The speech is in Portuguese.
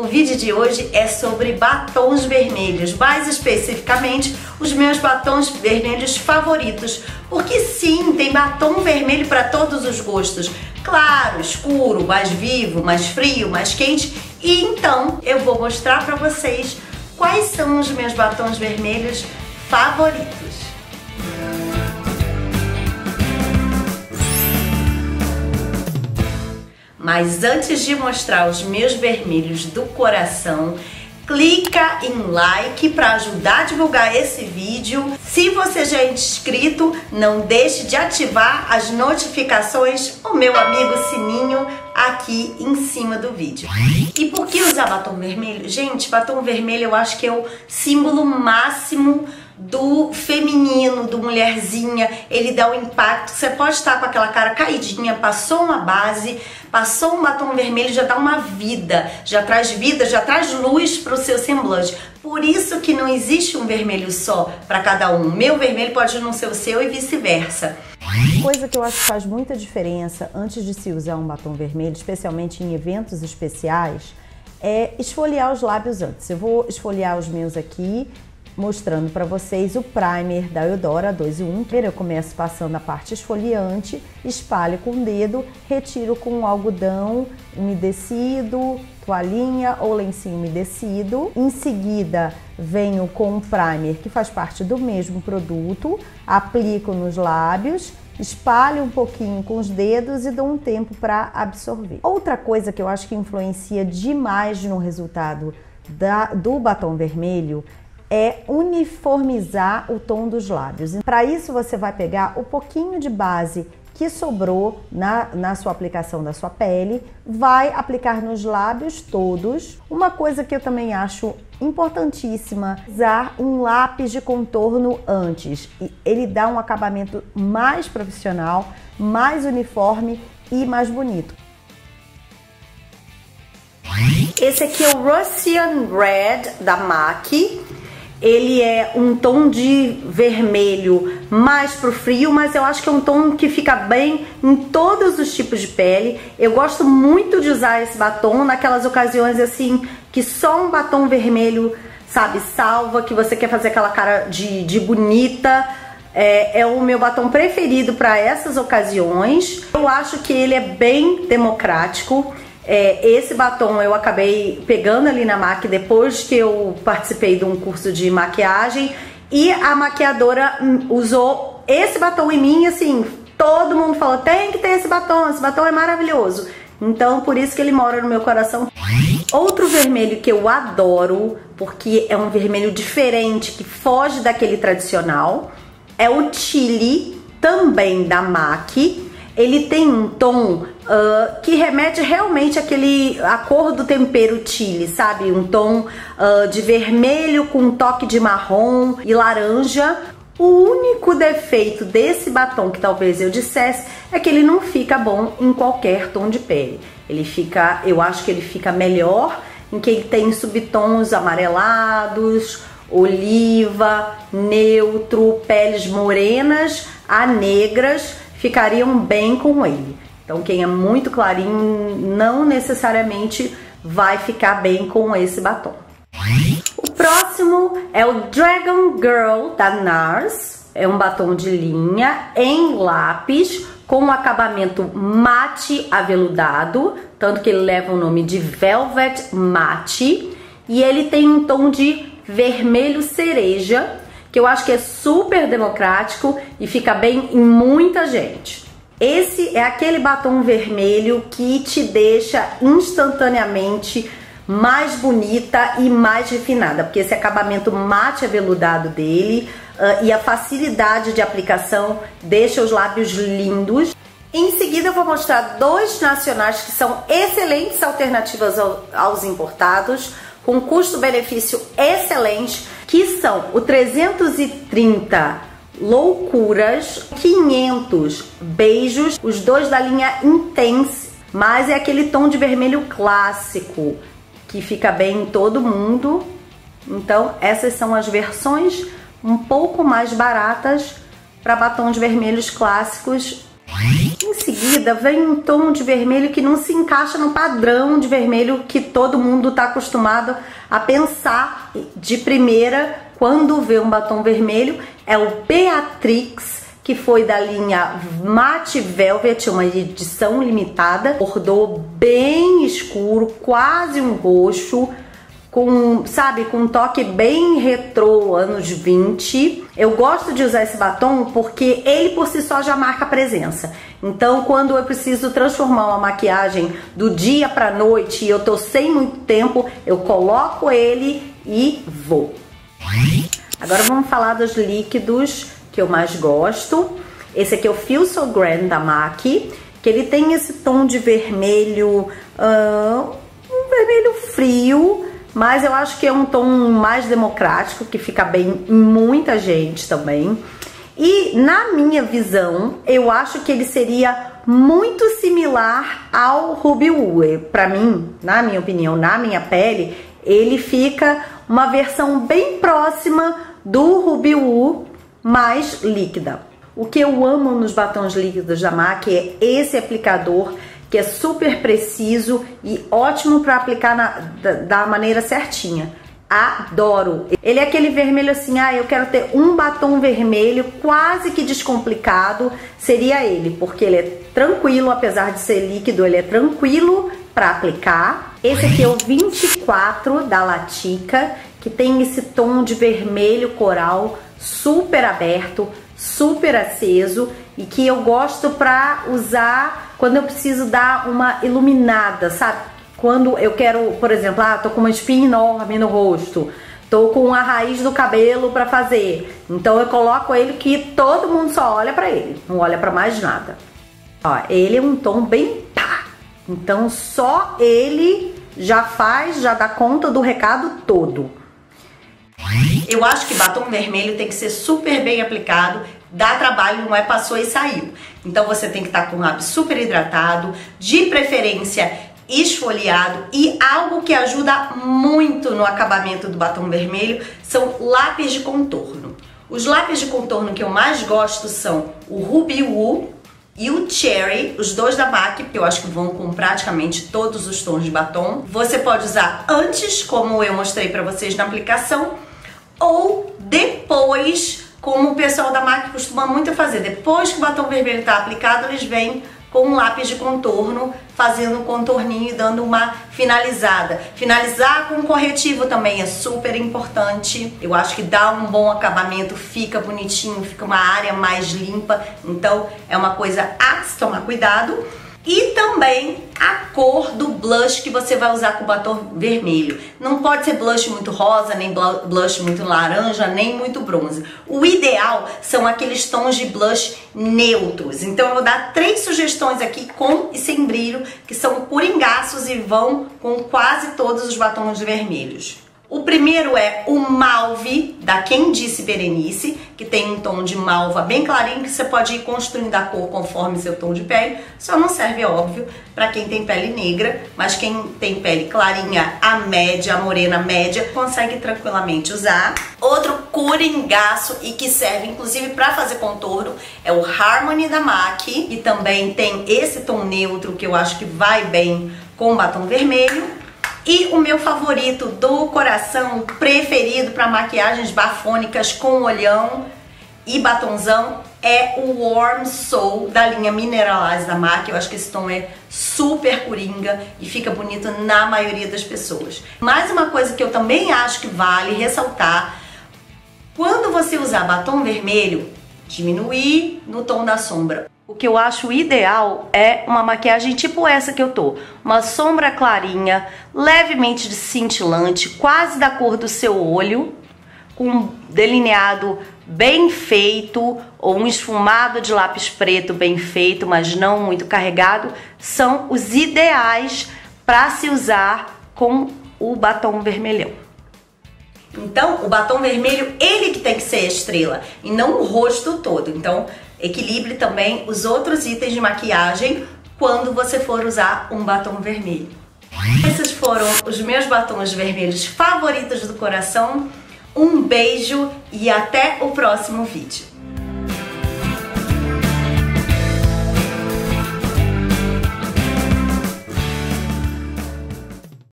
O vídeo de hoje é sobre batons vermelhos, mais especificamente os meus batons vermelhos favoritos, porque sim, tem batom vermelho para todos os gostos, claro, escuro, mais vivo, mais frio, mais quente, e então eu vou mostrar para vocês quais são os meus batons vermelhos favoritos. Mas antes de mostrar os meus vermelhos do coração, clica em like para ajudar a divulgar esse vídeo. Se você já é inscrito, não deixe de ativar as notificações, o meu amigo sininho aqui em cima do vídeo. E por que usar batom vermelho? Gente, batom vermelho eu acho que é o símbolo máximo do feminino, do mulherzinha. Ele dá um impacto, você pode estar com aquela cara caidinha, passou uma base, passou um batom vermelho, já dá uma vida, já traz luz para o seu semblante. Por isso que não existe um vermelho só para cada um. Meu vermelho pode não ser o seu e vice-versa. Coisa que eu acho que faz muita diferença antes de se usar um batom vermelho, especialmente em eventos especiais, é esfoliar os lábios antes. Eu vou esfoliar os meus aqui, mostrando para vocês o primer da Eudora 2 e 1. Eu começo passando a parte esfoliante, espalho com o dedo, retiro com um algodão umedecido, toalhinha ou lencinho umedecido. Em seguida, venho com um primer que faz parte do mesmo produto, aplico nos lábios, espalho um pouquinho com os dedos e dou um tempo para absorver. Outra coisa que eu acho que influencia demais no resultado do batom vermelho é uniformizar o tom dos lábios. Para isso você vai pegar o pouquinho de base que sobrou na sua aplicação da sua pele, vai aplicar nos lábios todos. Uma coisa que eu também acho importantíssima, usar um lápis de contorno antes. Ele dá um acabamento mais profissional, mais uniforme e mais bonito. Esse aqui é o Russian Red da MAC. Ele é um tom de vermelho mais pro frio, mas eu acho que é um tom que fica bem em todos os tipos de pele. Eu gosto muito de usar esse batom naquelas ocasiões assim, que só um batom vermelho, sabe, salva, que você quer fazer aquela cara de bonita. É o meu batom preferido para essas ocasiões. Eu acho que ele é bem democrático. Esse batom eu acabei pegando ali na MAC depois que eu participei de um curso de maquiagem e a maquiadora usou esse batom em mim, assim, todo mundo falou, tem que ter esse batom é maravilhoso. Então, por isso que ele mora no meu coração. Outro vermelho que eu adoro, porque é um vermelho diferente, que foge daquele tradicional, é o Chili, também da MAC. Ele tem um tom que remete realmente à cor do tempero chili, sabe? Um tom de vermelho com um toque de marrom e laranja. O único defeito desse batom que talvez eu dissesse é que ele não fica bom em qualquer tom de pele. Ele fica, eu acho que ele fica melhor em quem tem subtons amarelados, oliva, neutro, peles morenas a negras. Ficariam bem com ele. Então quem é muito clarinho não necessariamente vai ficar bem com esse batom. O próximo é o Dragon Girl da NARS. É um batom de linha em lápis com um acabamento mate aveludado, tanto que ele leva o nome de Velvet Matte, e ele tem um tom de vermelho cereja, que eu acho que é super democrático e fica bem em muita gente. Esse é aquele batom vermelho que te deixa instantaneamente mais bonita e mais refinada, porque esse acabamento mate aveludado dele e a facilidade de aplicação deixa os lábios lindos. Em seguida eu vou mostrar dois nacionais que são excelentes alternativas aos importados, com custo-benefício excelente, que são o 330 Loucuras, 500 Beijos, os dois da linha Intense, mas é aquele tom de vermelho clássico, que fica bem em todo mundo. Então essas são as versões um pouco mais baratas para batons vermelhos clássicos. Em seguida vem um tom de vermelho que não se encaixa no padrão de vermelho que todo mundo está acostumado a pensar de primeira quando vê um batom vermelho. É o Beatrix, que foi da linha Matte Velvet, uma edição limitada. Bordô bem escuro, quase um roxo, com, sabe, com um toque bem retrô, anos 20. Eu gosto de usar esse batom porque ele por si só já marca a presença. Então, quando eu preciso transformar uma maquiagem do dia pra noite e eu tô sem muito tempo, eu coloco ele e vou. Agora vamos falar dos líquidos que eu mais gosto. Esse aqui é o Feels So Grand da MAC, que ele tem esse tom de vermelho, um vermelho frio, mas eu acho que é um tom mais democrático, que fica bem em muita gente também. E na minha visão, eu acho que ele seria muito similar ao Ruby Woo. Pra mim, na minha opinião, na minha pele, ele fica uma versão bem próxima do Ruby Woo, mais líquida. O que eu amo nos batons líquidos da MAC é esse aplicador, que é super preciso e ótimo para aplicar da maneira certinha. Adoro! Ele é aquele vermelho assim, ah, eu quero ter um batom vermelho quase que descomplicado, seria ele, porque ele é tranquilo, apesar de ser líquido, ele é tranquilo para aplicar. Esse aqui é o 24 da Latika, que tem esse tom de vermelho coral super aberto, super aceso, e que eu gosto pra usar quando eu preciso dar uma iluminada, sabe? Quando eu quero, por exemplo, tô com uma espinha enorme no rosto, tô com a raiz do cabelo pra fazer, então eu coloco ele que todo mundo só olha pra ele, não olha pra mais nada. Ó, ele é um tom bem pá, então só ele já faz, já dá conta do recado todo. Eu acho que batom vermelho tem que ser super bem aplicado, dá trabalho, não é passou e saiu. Então você tem que estar com o lábio super hidratado, de preferência esfoliado, e algo que ajuda muito no acabamento do batom vermelho são lápis de contorno. Os lápis de contorno que eu mais gosto são o Ruby Woo e o Cherry, os dois da MAC, porque eu acho que vão com praticamente todos os tons de batom. Você pode usar antes, como eu mostrei pra vocês na aplicação, ou depois, como o pessoal da MAC costuma muito fazer. Depois que o batom vermelho tá aplicado, eles vêm com um lápis de contorno, fazendo um contorninho e dando uma finalizada. Finalizar com um corretivo também é super importante. Eu acho que dá um bom acabamento, fica bonitinho, fica uma área mais limpa. Então é uma coisa a se tomar cuidado. E também a cor do blush que você vai usar com o batom vermelho. Não pode ser blush muito rosa, nem blush muito laranja, nem muito bronze. O ideal são aqueles tons de blush neutros. Então eu vou dar 3 sugestões aqui, com e sem brilho, que são coringaços e vão com quase todos os batons vermelhos. O primeiro é o Malvi, da Quem Disse Berenice, que tem um tom de malva bem clarinho, que você pode ir construindo a cor conforme seu tom de pele. Só não serve, óbvio, para quem tem pele negra, mas quem tem pele clarinha, a média, a morena média, consegue tranquilamente usar. Outro coringaço, e que serve inclusive para fazer contorno, é o Harmony da MAC, e também tem esse tom neutro que eu acho que vai bem com o batom vermelho. E o meu favorito do coração, preferido para maquiagens bafônicas com olhão e batonzão, é o Warm Soul da linha Mineralize da MAC. Eu acho que esse tom é super coringa e fica bonito na maioria das pessoas. Mais uma coisa que eu também acho que vale ressaltar: quando você usar batom vermelho, diminuir no tom da sombra. O que eu acho ideal é uma maquiagem tipo essa que eu tô. Uma sombra clarinha, levemente cintilante, quase da cor do seu olho, com um delineado bem feito, ou um esfumado de lápis preto bem feito, mas não muito carregado, são os ideais para se usar com o batom vermelhão. Então, o batom vermelho, ele que tem que ser a estrela, e não o rosto todo. Então, equilibre também os outros itens de maquiagem quando você for usar um batom vermelho. Esses foram os meus batons vermelhos favoritos do coração. Um beijo e até o próximo vídeo.